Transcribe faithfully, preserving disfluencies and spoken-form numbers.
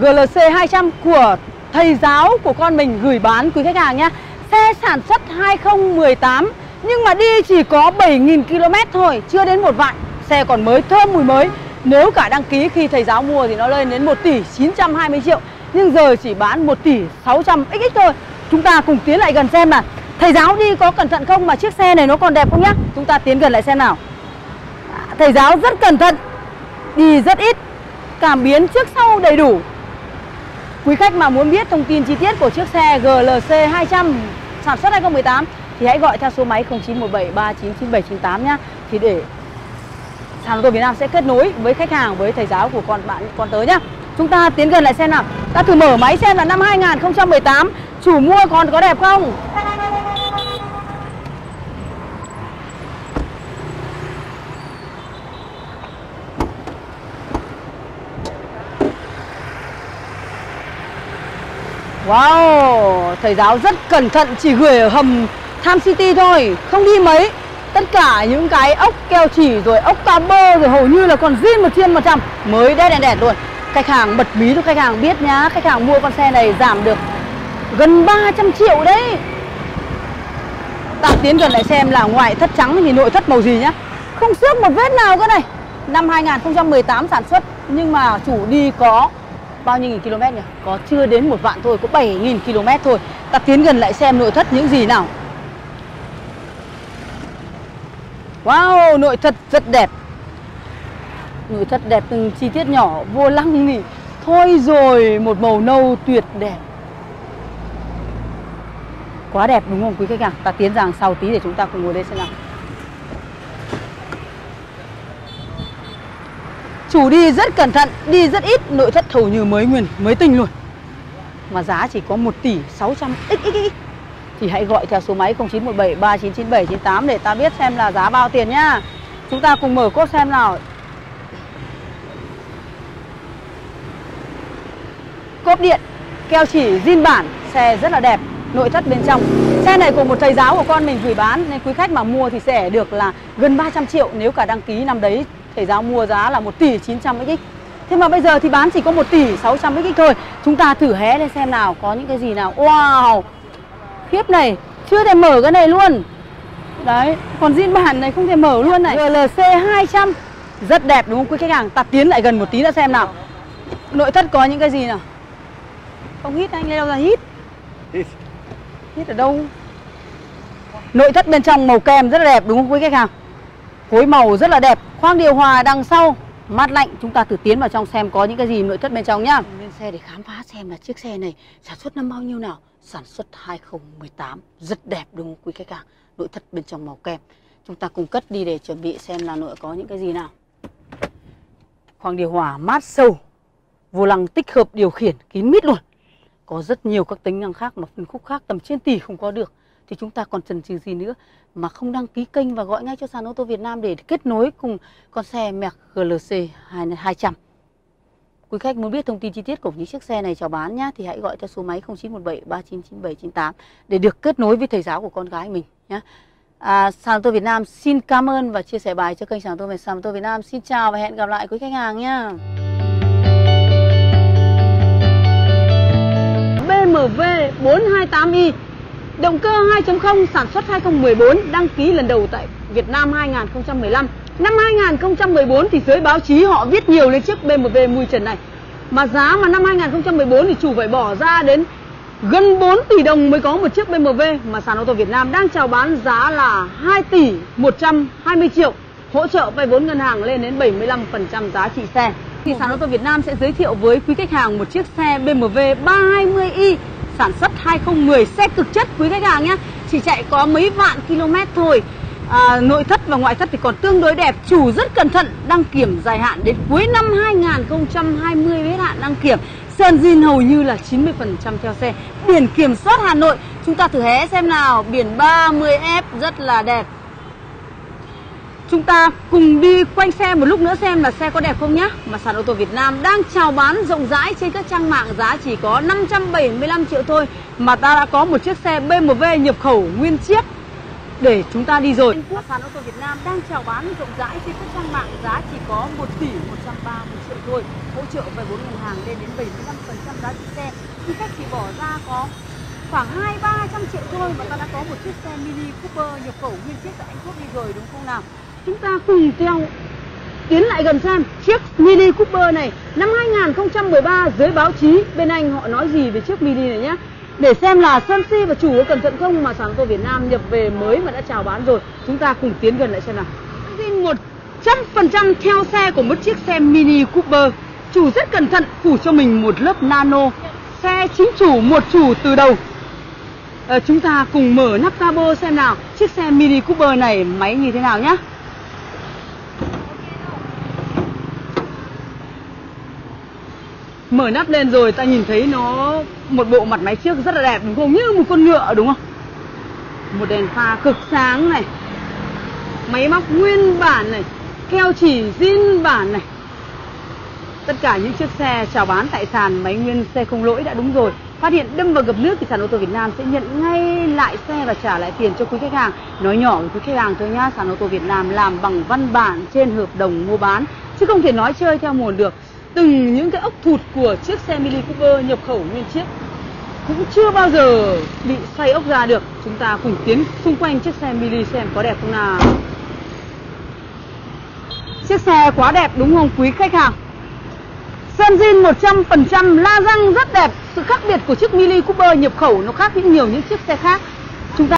G L C hai trăm của thầy giáo của con mình gửi bán quý khách hàng nhé. Xe sản xuất hai không một tám nhưng mà đi chỉ có bảy nghìn ki lô mét thôi, chưa đến một vạn. Xe còn mới, thơm mùi mới. Nếu cả đăng ký khi thầy giáo mua thì nó lên đến một tỷ chín trăm hai mươi triệu, nhưng giờ chỉ bán một tỷ sáu trăm xx thôi. Chúng ta cùng tiến lại gần xem mà thầy giáo đi có cẩn thận không, mà chiếc xe này nó còn đẹp không nhá. Chúng ta tiến gần lại xem nào. Thầy giáo rất cẩn thận, đi rất ít, cảm biến trước sau đầy đủ. Quý khách mà muốn biết thông tin chi tiết của chiếc xe G L C hai trăm sản xuất hai không một tám thì hãy gọi theo số máy không chín một bảy ba chín chín bảy chín tám nhá. Thì để Sàn Auto Việt Nam sẽ kết nối với khách hàng, với thầy giáo của con bạn con tới nhá. Chúng ta tiến gần lại xem nào. Ta thử mở máy xem là năm hai không một tám chủ mua còn có đẹp không. Wow, thầy giáo rất cẩn thận, chỉ gửi ở hầm Tham City thôi, không đi mấy. Tất cả những cái ốc keo chỉ rồi ốc cabo rồi hầu như là còn zin một trên một trăm, mới đét đèn đèn luôn. Khách hàng bật mí cho khách hàng biết nhá, khách hàng mua con xe này giảm được gần ba trăm triệu đấy. Ta tiến gần lại xem là ngoại thất trắng thì nội thất màu gì nhá. Không xước một vết nào cơ này. Năm hai không một tám sản xuất nhưng mà chủ đi có bao nhiêu nghìn km nhỉ? Có chưa đến một vạn thôi, có bảy nghìn ki lô mét thôi. Ta tiến gần lại xem nội thất những gì nào. Wow, nội thất rất đẹp. Nội thất đẹp từng chi tiết nhỏ, vô lăng thì thôi rồi, một màu nâu tuyệt đẹp. Quá đẹp đúng không quý khách hàng? Ta tiến rằng sau tí để chúng ta cùng ngồi đây xem nào. Chủ đi rất cẩn thận, đi rất ít, nội thất hầu như mới nguyên, mới tinh luôn. Mà giá chỉ có một tỷ sáu trăm xx. Thì hãy gọi theo số máy không chín một bảy ba chín chín bảy chín tám để ta biết xem là giá bao tiền nhá. Chúng ta cùng mở cốp xem nào. Cốp điện, keo chỉ zin bản, xe rất là đẹp, nội thất bên trong. Xe này của một thầy giáo của con mình gửi bán nên quý khách mà mua thì sẽ được là gần ba trăm triệu, nếu cả đăng ký năm đấy thầy giáo mua giá là một tỷ chín trăm xx. Thế mà bây giờ thì bán chỉ có một tỷ sáu trăm xx thôi. Chúng ta thử hé lên xem nào, có những cái gì nào. Wow, khiếp này, chưa thể mở cái này luôn. Đấy, còn zin bản này không thể mở luôn này. G L C hai trăm rất đẹp đúng không quý khách hàng? Ta tiến lại gần một tí đã xem nào. Nội thất có những cái gì nào. Không hít anh, lấy đâu ra hít? Hít Hít ở đâu? Nội thất bên trong màu kem rất là đẹp đúng không quý khách hàng? Phối màu rất là đẹp, khoang điều hòa đằng sau mát lạnh. Chúng ta thử tiến vào trong xem có những cái gì nội thất bên trong nhá. Lên xe để khám phá xem là chiếc xe này sản xuất năm bao nhiêu nào. Sản xuất hai không một tám, rất đẹp đúng không quý khách hàng? Nội thất bên trong màu kem. Chúng ta cùng cất đi để chuẩn bị xem là nội có những cái gì nào. Khoang điều hòa mát sâu, vô lăng tích hợp điều khiển kín mít luôn. Có rất nhiều các tính năng khác mà phân khúc khác tầm trên tỷ không có được. Thì chúng ta còn chần chừ gì nữa mà không đăng ký kênh và gọi ngay cho Sàn Ô tô Việt Nam để kết nối cùng con xe Merc G L C hai trăm. Quý khách muốn biết thông tin chi tiết của những chiếc xe này chào bán nhá, thì hãy gọi theo số máy không chín một bảy ba chín chín bảy chín tám để được kết nối với thầy giáo của con gái mình nhá. À, Sàn Ô tô Việt Nam xin cảm ơn và chia sẻ bài cho kênh Sàn Ô tô Việt Nam. Xin chào và hẹn gặp lại quý khách hàng nhá. B M W bốn hai tám i động cơ hai chấm không sản xuất hai không một bốn, đăng ký lần đầu tại Việt Nam hai không một lăm. Năm hai không một bốn thì giới báo chí họ viết nhiều lên chiếc B M W mui trần này. Mà giá mà năm hai không một bốn thì chủ phải bỏ ra đến gần bốn tỷ đồng mới có một chiếc B M W mà Sàn Ô tô Việt Nam đang chào bán giá là hai tỷ một trăm hai mươi triệu. Hỗ trợ vay vốn ngân hàng lên đến bảy mươi lăm phần trăm giá trị xe. Thì Sàn Ô tô Việt Nam sẽ giới thiệu với quý khách hàng một chiếc xe B M W ba hai mươi i sản xuất hai không một không, xe cực chất quý khách hàng nhé, chỉ chạy có mấy vạn km thôi. À, nội thất và ngoại thất thì còn tương đối đẹp, chủ rất cẩn thận, đăng kiểm dài hạn đến cuối năm hai không hai không hết hạn đăng kiểm, sơn zin hầu như là chín mươi phần trăm theo xe, biển kiểm soát Hà Nội. Chúng ta thử hé xem nào, biển ba mươi F rất là đẹp. Chúng ta cùng đi quanh xe một lúc nữa xem là xe có đẹp không nhá. Mà Sàn Ô tô Việt Nam đang chào bán rộng rãi trên các trang mạng giá chỉ có năm trăm bảy mươi lăm triệu thôi. Mà ta đã có một chiếc xe B M W nhập khẩu nguyên chiếc để chúng ta đi rồi. Sàn Auto Việt Nam đang chào bán rộng rãi trên các trang mạng giá chỉ có một tỷ một trăm ba mươi triệu thôi, hỗ trợ vay vốn ngân hàng lên đến bảy mươi lăm phần trăm giá trị xe. Khi khách chỉ bỏ ra có khoảng hai ba trăm triệu thôi mà ta đã có một chiếc xe Mini Cooper nhập khẩu nguyên chiếc tại Anh Quốc đi rồi, đúng không nào? Chúng ta cùng theo tiến lại gần xem chiếc Mini Cooper này. Năm hai nghìn không trăm mười ba, giới báo chí bên Anh họ nói gì về chiếc Mini này nhé. Để xem là sân si và chủ có cẩn thận không mà Sàn Auto Việt Nam nhập về mới mà đã chào bán rồi. Chúng ta cùng tiến gần lại xem nào. một trăm phần trăm theo xe của một chiếc xe Mini Cooper. Chủ rất cẩn thận phủ cho mình một lớp nano. Xe chính chủ, một chủ từ đầu. À, chúng ta cùng mở nắp cabo xem nào. Chiếc xe Mini Cooper này máy như thế nào nhé. Mở nắp lên rồi ta nhìn thấy nó một bộ mặt máy trước rất là đẹp, đúng không? Như một con ngựa, đúng không? Một đèn pha cực sáng này, máy móc nguyên bản này, keo chỉ zin bản này. Tất cả những chiếc xe chào bán tại sàn máy nguyên, xe không lỗi đã đúng rồi. Phát hiện đâm vào gập nước thì Sàn Auto Việt Nam sẽ nhận ngay lại xe và trả lại tiền cho quý khách hàng. Nói nhỏ với quý khách hàng thôi nhá, Sàn Auto Việt Nam làm bằng văn bản trên hợp đồng mua bán, chứ không thể nói chơi theo mồn được. Từng những cái ốc thụt của chiếc xe Mini Cooper nhập khẩu nguyên chiếc cũng chưa bao giờ bị xoay ốc ra được. Chúng ta cùng tiến xung quanh chiếc xe Mini xem có đẹp không nào. Chiếc xe quá đẹp đúng không quý khách hàng? Sơn zin một trăm phần trăm, la răng rất đẹp. Sự khác biệt của chiếc Mini Cooper nhập khẩu nó khác với nhiều những chiếc xe khác.